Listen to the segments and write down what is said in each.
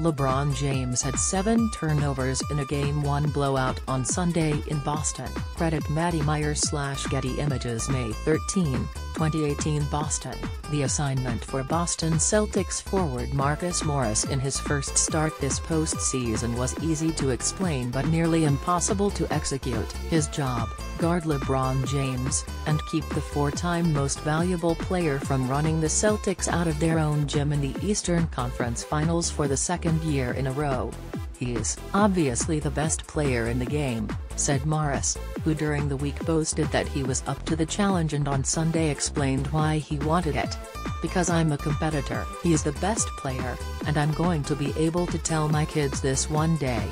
LeBron James had 7 turnovers in a Game 1 blowout on Sunday in Boston. Credit Maddie Meyer/Getty Images May 13, 2018 Boston. The assignment for Boston Celtics forward Marcus Morris in his first start this postseason was easy to explain but nearly impossible to execute. His job: guard LeBron James, and keep the 4-time most valuable player from running the Celtics out of their own gym in the Eastern Conference Finals for the second year in a row. "He's obviously the best player in the game," said Morris, who during the week boasted that he was up to the challenge and on Sunday explained why he wanted it. "Because I'm a competitor. He's the best player, and I'm going to be able to tell my kids this one day."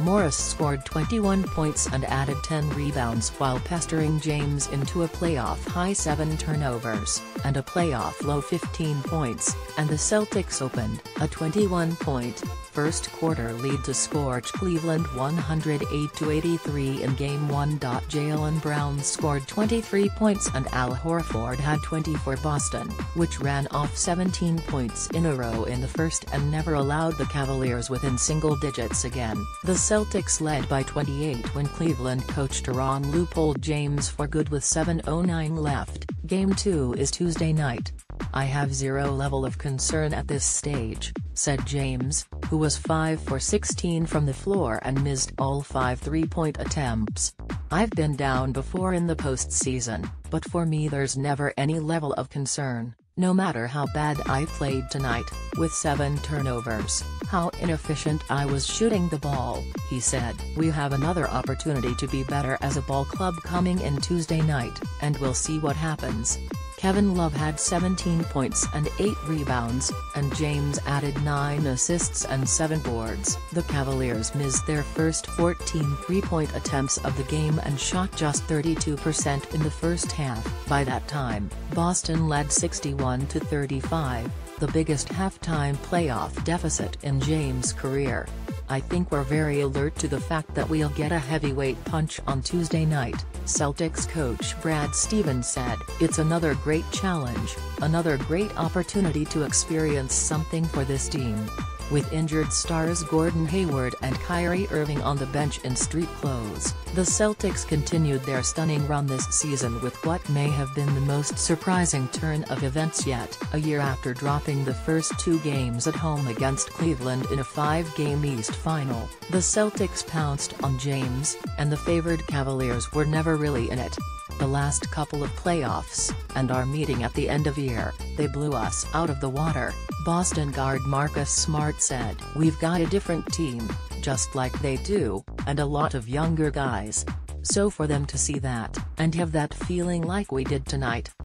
Morris scored 21 points and added 10 rebounds while pestering James into a playoff-high 7 turnovers, and a playoff-low 15 points, and the Celtics opened a 21-point, first-quarter lead to scorch Cleveland 108-83 in Game 1. Jalen Brown scored 23 points and Al Horford had 20 for Boston, which ran off 17 points in a row in the first and never allowed the Cavaliers within single digits again. The Celtics led by 28 when Cleveland coach Tyronn Lue pulled James for good with 7:09 left. Game 2 is Tuesday night. "I have zero level of concern at this stage," said James, who was 5 for 16 from the floor and missed all 5 three-point attempts. "I've been down before in the postseason, but for me there's never any level of concern, no matter how bad I played tonight, with 7 turnovers, how inefficient I was shooting the ball," he said. "We have another opportunity to be better as a ball club coming in Tuesday night, and we'll see what happens." Kevin Love had 17 points and 8 rebounds, and James added 9 assists and 7 boards. The Cavaliers missed their first 14 three-point attempts of the game and shot just 32% in the first half. By that time, Boston led 61-35, the biggest halftime playoff deficit in James' career. "I think we're very alert to the fact that we'll get a heavyweight punch on Tuesday night," Celtics coach Brad Stevens said. "It's another great challenge, another great opportunity to experience something for this team." With injured stars Gordon Hayward and Kyrie Irving on the bench in street clothes, the Celtics continued their stunning run this season with what may have been the most surprising turn of events yet. A year after dropping the first 2 games at home against Cleveland in a 5-game East final, the Celtics pounced on James, and the favored Cavaliers were never really in it. "The last couple of playoffs, and our meeting at the end of year, they blew us out of the water," Boston guard Marcus Smart said. "We've got a different team, just like they do, and a lot of younger guys. So for them to see that, and have that feeling like we did tonight